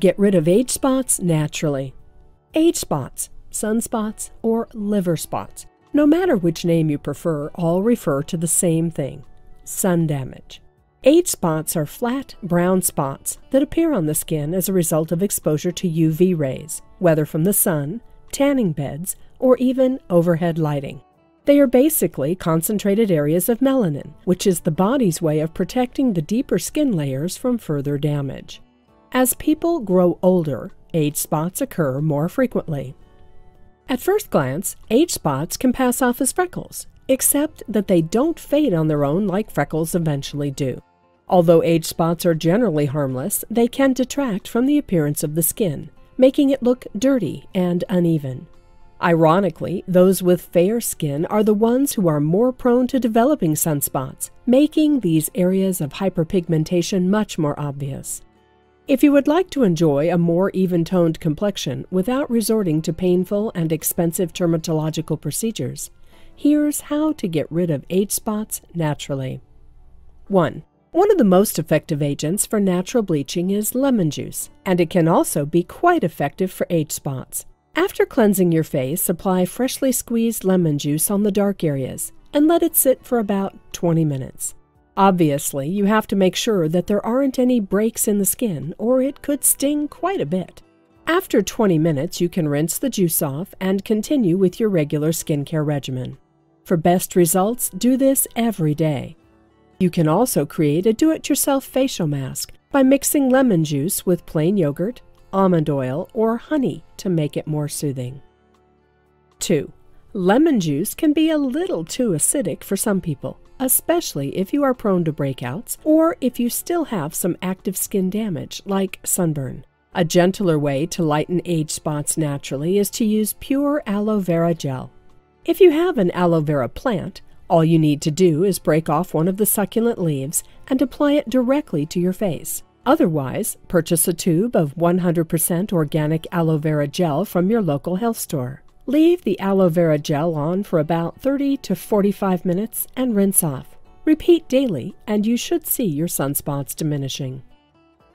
to get rid of age spots naturally. Age spots, sunspots, or liver spots, no matter which name you prefer, all refer to the same thing: sun damage. Age spots are flat, brown spots that appear on the skin as a result of exposure to UV rays, whether from the sun, tanning beds, or even overhead lighting. They are basically concentrated areas of melanin, which is the body's way of protecting the deeper skin layers from further damage. As people grow older, age spots occur more frequently. At first glance, age spots can pass off as freckles, except that they don't fade on their own like freckles eventually do. Although age spots are generally harmless, they can detract from the appearance of the skin, making it look dirty and uneven. Ironically, those with fair skin are the ones who are more prone to developing sunspots, making these areas of hyperpigmentation much more obvious. If you would like to enjoy a more even-toned complexion without resorting to painful and expensive dermatological procedures, here's how to get rid of age spots naturally. 1. One of the most effective agents for natural bleaching is lemon juice, and it can also be quite effective for age spots. After cleansing your face, apply freshly squeezed lemon juice on the dark areas and let it sit for about 20 minutes. Obviously, you have to make sure that there aren't any breaks in the skin, or it could sting quite a bit. After 20 minutes, you can rinse the juice off and continue with your regular skincare regimen. For best results, do this every day. You can also create a do-it-yourself facial mask by mixing lemon juice with plain yogurt, almond oil, or honey to make it more soothing. 2. Lemon juice can be a little too acidic for some people, especially if you are prone to breakouts or if you still have some active skin damage like sunburn. A gentler way to lighten age spots naturally is to use pure aloe vera gel. If you have an aloe vera plant, all you need to do is break off one of the succulent leaves and apply it directly to your face. Otherwise, purchase a tube of 100% organic aloe vera gel from your local health store. Leave the aloe vera gel on for about 30 to 45 minutes and rinse off. Repeat daily and you should see your sunspots diminishing.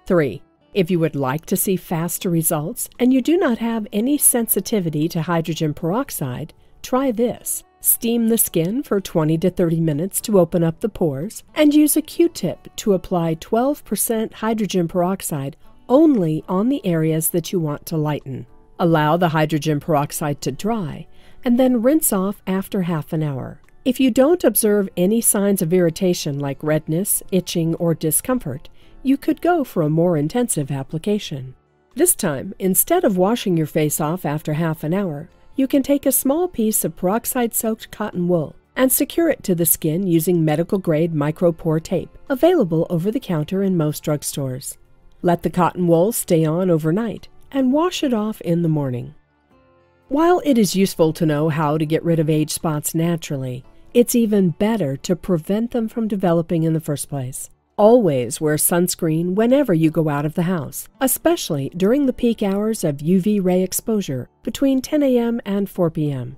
3. If you would like to see faster results and you do not have any sensitivity to hydrogen peroxide, try this. Steam the skin for 20 to 30 minutes to open up the pores and use a Q-tip to apply 12% hydrogen peroxide only on the areas that you want to lighten. Allow the hydrogen peroxide to dry, and then rinse off after half an hour. If you don't observe any signs of irritation like redness, itching, or discomfort, you could go for a more intensive application. This time, instead of washing your face off after half an hour, you can take a small piece of peroxide-soaked cotton wool and secure it to the skin using medical-grade micropore tape, available over the counter in most drugstores. Let the cotton wool stay on overnight and wash it off in the morning. While it is useful to know how to get rid of age spots naturally, it's even better to prevent them from developing in the first place. Always wear sunscreen whenever you go out of the house, especially during the peak hours of UV ray exposure between 10 a.m. and 4 p.m.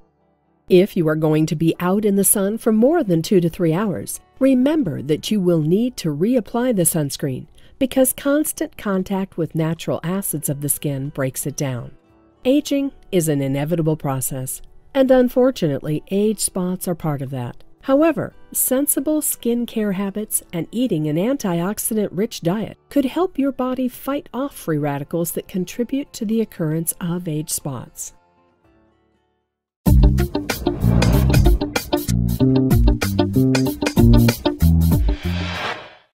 If you are going to be out in the sun for more than 2 to 3 hours, remember that you will need to reapply the sunscreen, because constant contact with natural acids of the skin breaks it down. Aging is an inevitable process, and unfortunately, age spots are part of that. However, sensible skin care habits and eating an antioxidant-rich diet could help your body fight off free radicals that contribute to the occurrence of age spots.